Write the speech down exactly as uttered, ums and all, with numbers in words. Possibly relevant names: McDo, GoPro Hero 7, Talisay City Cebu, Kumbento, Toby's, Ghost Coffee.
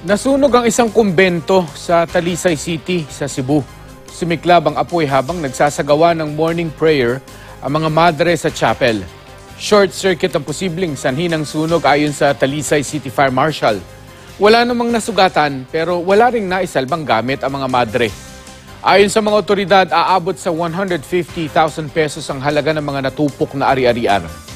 Nasunog ang isang kumbento sa Talisay City sa Cebu. Sumiklab ang apoy habang nagsasagawa ng morning prayer ang mga madre sa chapel. Short circuit ang posibleng sanhi ng sunog ayon sa Talisay City Fire Marshal. Wala namang nasugatan pero wala ring naisalbang gamit ang mga madre. Ayon sa mga otoridad, aabot sa one hundred fifty thousand pesos ang halaga ng mga natupok na ari-arian.